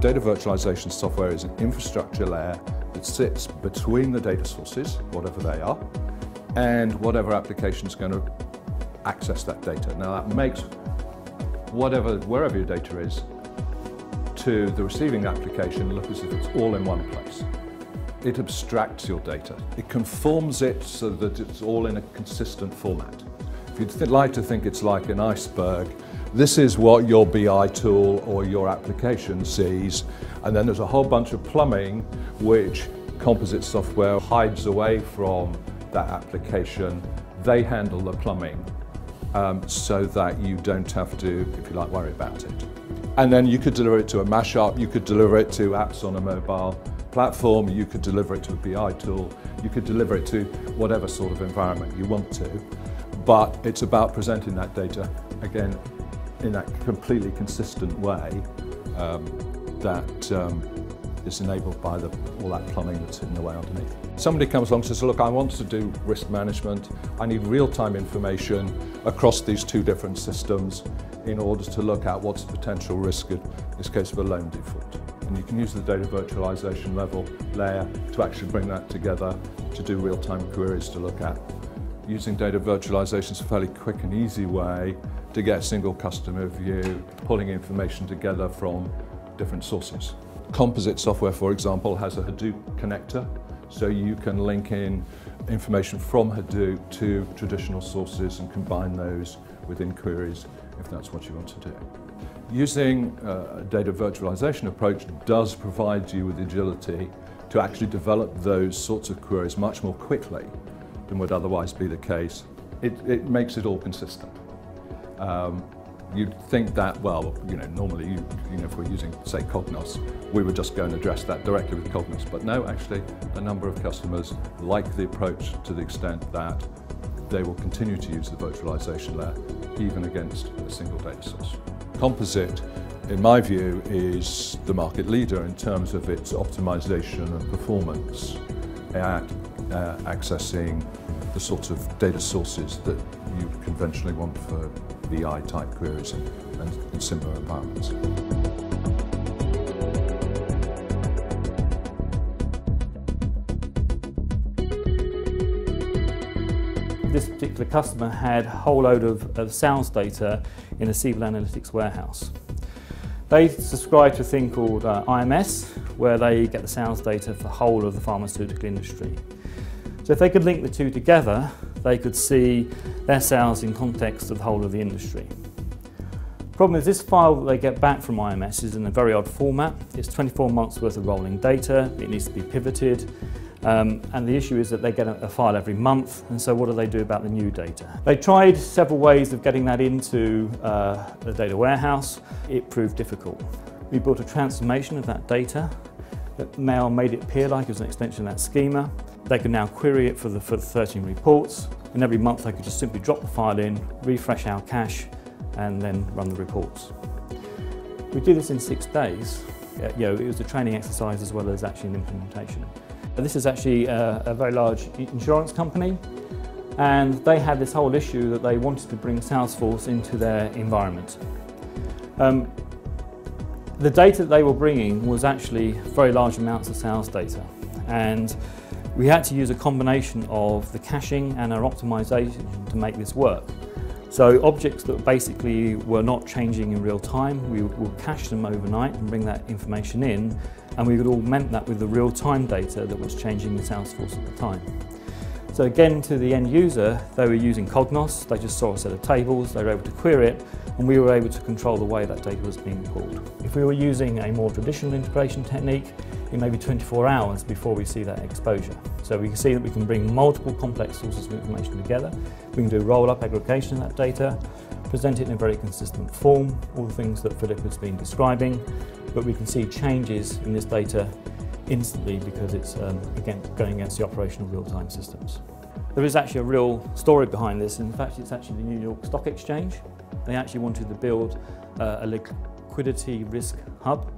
Data virtualization software is an infrastructure layer that sits between the data sources, whatever they are, and whatever application is going to access that data. Now that makes wherever your data is, to the receiving application look as if it's all in one place. It abstracts your data. It conforms it so that it's all in a consistent format. If you'd like to think it's like an iceberg, this is what your BI tool or your application sees, and then there's a whole bunch of plumbing which composite software hides away from that application. They handle the plumbing so that you don't have to, if you like, worry about it. And then you could deliver it to a mashup, you could deliver it to apps on a mobile platform, you could deliver it to a BI tool, you could deliver it to whatever sort of environment you want to, but it's about presenting that data, again, in that completely consistent way that is enabled by all that plumbing that's in the way underneath. Somebody comes along and says, look, I want to do risk management. I need real-time information across these two different systems in order to look at what's the potential risk, in this case, of a loan default. And you can use the data virtualization level layer to actually bring that together to do real-time queries to look at. Using data virtualization is a fairly quick and easy way to get a single customer view, pulling information together from different sources. Composite software, for example, has a Hadoop connector, so you can link in information from Hadoop to traditional sources and combine those within queries if that's what you want to do. Using a data virtualization approach does provide you with agility to actually develop those sorts of queries much more quickly than would otherwise be the case. It makes it all consistent. You'd think that, well, you know, normally, if we're using, say, Cognos, we would just go and address that directly with Cognos. But no, actually, a number of customers like the approach to the extent that they will continue to use the virtualization layer, even against a single data source. Composite, in my view, is the market leader in terms of its optimization and performance at accessing the sorts of data sources that you conventionally want for BI type queries and similar environments. This particular customer had a whole load of sales data in a Siebel Analytics warehouse. They subscribe to a thing called IMS, where they get the sales data for the whole of the pharmaceutical industry. So if they could link the two together, they could see their sales in context of the whole of the industry. The problem is this file that they get back from IMS is in a very odd format. It's 24 months worth of rolling data, it needs to be pivoted. And the issue is that they get a file every month, and so what do they do about the new data? They tried several ways of getting that into the data warehouse. It proved difficult. We built a transformation of that data that now made it appear like it was an extension of that schema. They could now query it for the 13 reports, and every month they could just simply drop the file in, refresh our cache, and then run the reports. We did this in 6 days. It was a training exercise as well as actually an implementation. This is actually a very large insurance company, and they had this whole issue that they wanted to bring Salesforce into their environment. The data that they were bringing was actually very large amounts of sales data, and we had to use a combination of the caching and our optimization to make this work. So objects that basically were not changing in real time, we would cache them overnight and bring that information in, and we would augment that with the real-time data that was changing in Salesforce at the time. So again, to the end user, they were using Cognos, they just saw a set of tables, they were able to query it, and we were able to control the way that data was being pulled. If we were using a more traditional integration technique, it may be 24 hours before we see that exposure. So we can see that we can bring multiple complex sources of information together, we can do roll-up aggregation of that data, present it in a very consistent form, all the things that Philip has been describing, but we can see changes in this data instantly because it's going against the operational real-time systems. There is actually a real story behind this, and in fact it's actually the New York Stock Exchange. They actually wanted to build a liquidity risk hub.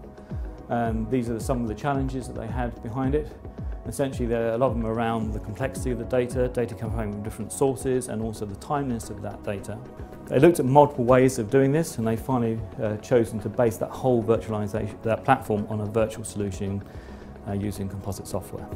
These are some of the challenges that they had behind it. Essentially, a lot of them are around the complexity of the data coming from different sources, and also the timeliness of that data. They looked at multiple ways of doing this, and they finally chosen to base that whole virtualization, that platform, on a virtual solution using composite software.